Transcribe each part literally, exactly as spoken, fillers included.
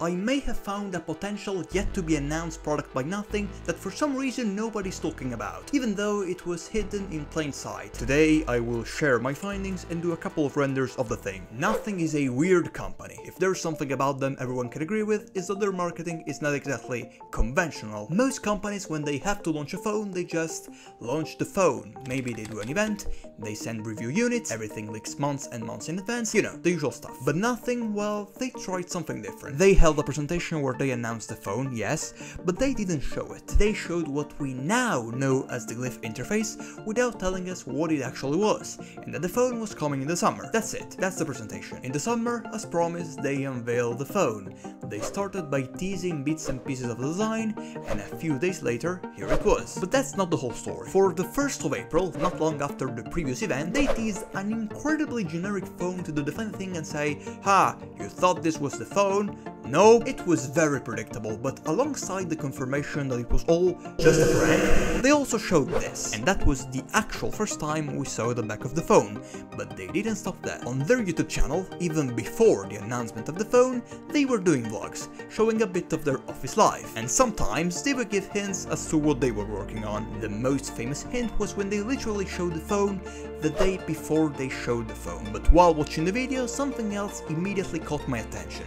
I may have found a potential yet to be announced product by Nothing that for some reason nobody's talking about, even though it was hidden in plain sight. Today I will share my findings and do a couple of renders of the thing. Nothing is a weird company. If there's something about them everyone can agree with, is that their marketing is not exactly conventional. Most companies, when they have to launch a phone, they just launch the phone. Maybe they do an event, they send review units, everything leaks months and months in advance, you know, the usual stuff. But Nothing, well, they tried something different. They held a presentation where they announced the phone, yes, but they didn't show it. They showed what we now know as the Glyph interface without telling us what it actually was, and that the phone was coming in the summer. That's it, that's the presentation. In the summer, as promised, they unveiled the phone. They started by teasing bits and pieces of the design, and a few days later, here it was. But that's not the whole story. For the first of April, not long after the previous event, they teased an incredibly generic phone to do the funny thing and say, "Ha, you thought this was the phone? No." It was very predictable, but alongside the confirmation that it was all just a prank, they also showed this. And that was the actual first time we saw the back of the phone, but they didn't stop that. On their YouTube channel, even before the announcement of the phone, they were doing vlogs, showing a bit of their office life, and sometimes they would give hints as to what they were working on. The most famous hint was when they literally showed the phone the day before they showed the phone. But while watching the video, something else immediately caught my attention.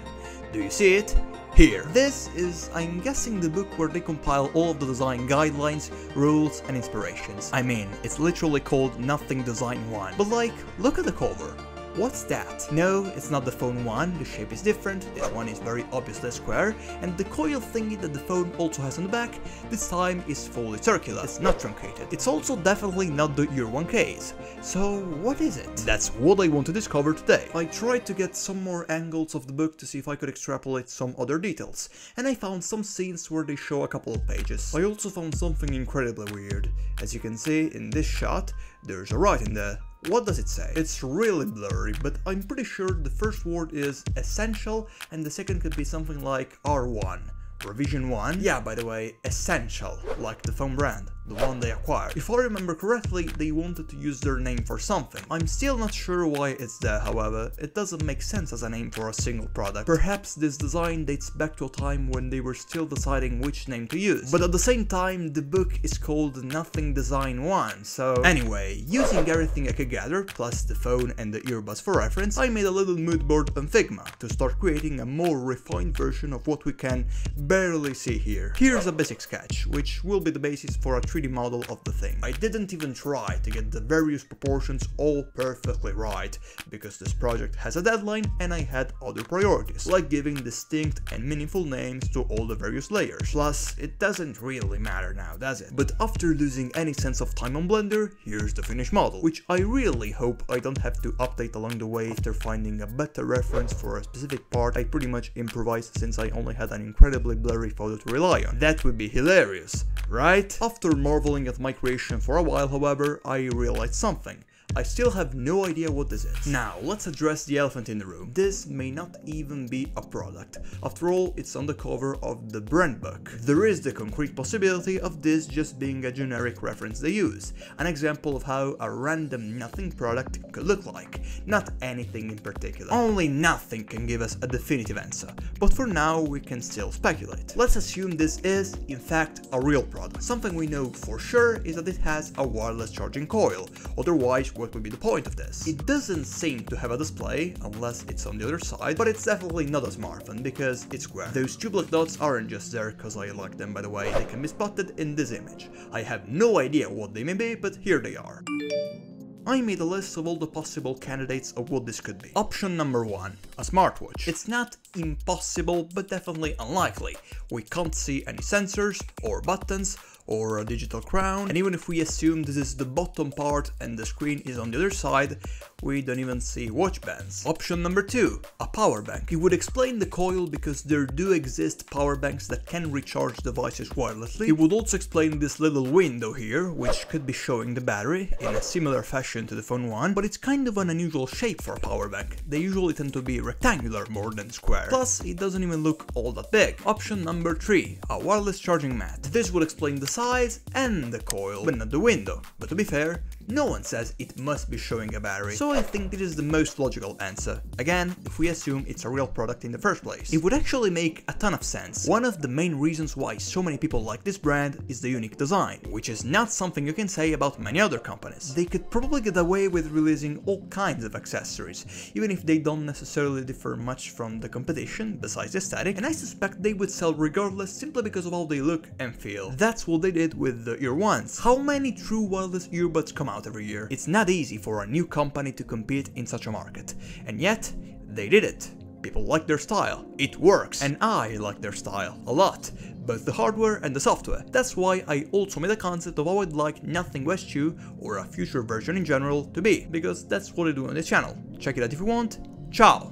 Do you see it? Here. This is, I'm guessing, the book where they compile all of the design guidelines, rules and inspirations. I mean, it's literally called Nothing Design One. But like, look at the cover. What's that? No, it's not the phone one, the shape is different, this one is very obviously square, and the coil thingy that the phone also has on the back, this time is fully circular, it's not truncated. It's also definitely not the ear one case. So what is it? That's what I want to discover today. I tried to get some more angles of the book to see if I could extrapolate some other details, and I found some scenes where they show a couple of pages. I also found something incredibly weird. As you can see in this shot, there's a write in there. What does it say? It's really blurry, but I'm pretty sure the first word is essential and the second could be something like R one, revision one. Yeah, by the way, Essential, like the phone brand, the one they acquired. If I remember correctly, they wanted to use their name for something. I'm still not sure why it's there, however. It doesn't make sense as a name for a single product. Perhaps this design dates back to a time when they were still deciding which name to use. But at the same time, the book is called Nothing Design One, so... Anyway, using everything I could gather, plus the phone and the earbuds for reference, I made a little mood board on Figma to start creating a more refined version of what we can barely see here. Here's a basic sketch, which will be the basis for a three D model of the thing. I didn't even try to get the various proportions all perfectly right, because this project has a deadline and I had other priorities, like giving distinct and meaningful names to all the various layers. Plus, it doesn't really matter now, does it? But after losing any sense of time on Blender, here's the finished model, which I really hope I don't have to update along the way after finding a better reference for a specific part I pretty much improvised since I only had an incredibly blurry photo to rely on. That would be hilarious, right? After marveling at my creation for a while, however, I realized something. I still have no idea what this is. Now, let's address the elephant in the room. This may not even be a product. After all, it's on the cover of the brand book. There is the concrete possibility of this just being a generic reference they use, an example of how a random nothing product could look like, not anything in particular. Only nothing can give us a definitive answer, but for now we can still speculate. Let's assume this is, in fact, a real product. Something we know for sure is that it has a wireless charging coil, otherwise what would be the point of this? It doesn't seem to have a display, unless it's on the other side, but it's definitely not a smartphone, because it's square. Those two black dots aren't just there because I like them, by the way, they can be spotted in this image. I have no idea what they may be, but here they are. I made a list of all the possible candidates of what this could be. Option number one, a smartwatch. It's not impossible, but definitely unlikely. We can't see any sensors or buttons or a digital crown, and even if we assume this is the bottom part and the screen is on the other side, we don't even see watch bands. Option number two, a power bank. It would explain the coil because there do exist power banks that can recharge devices wirelessly. It would also explain this little window here, which could be showing the battery in a similar fashion to the phone one, but it's kind of an unusual shape for a power bank. They usually tend to be rectangular more than square. Plus, it doesn't even look all that big. Option number three, a wireless charging mat. This would explain the size and the coil, but not the window. But to be fair, No one says it must be showing a battery, so I think this is the most logical answer. Again, if we assume it's a real product in the first place. It would actually make a ton of sense. One of the main reasons why so many people like this brand is the unique design, which is not something you can say about many other companies. They could probably get away with releasing all kinds of accessories, even if they don't necessarily differ much from the competition, besides aesthetic, and I suspect they would sell regardless simply because of how they look and feel. That's what they did with the ear ones. How many true wireless earbuds come out every year? It's not easy for a new company to compete in such a market, and yet they did it. People like their style, it works, and I like their style a lot, both the hardware and the software. That's why I also made a concept of how I'd like Nothing Phone two, or a future version in general, to be, because that's what I do on this channel. Check it out if you want, ciao!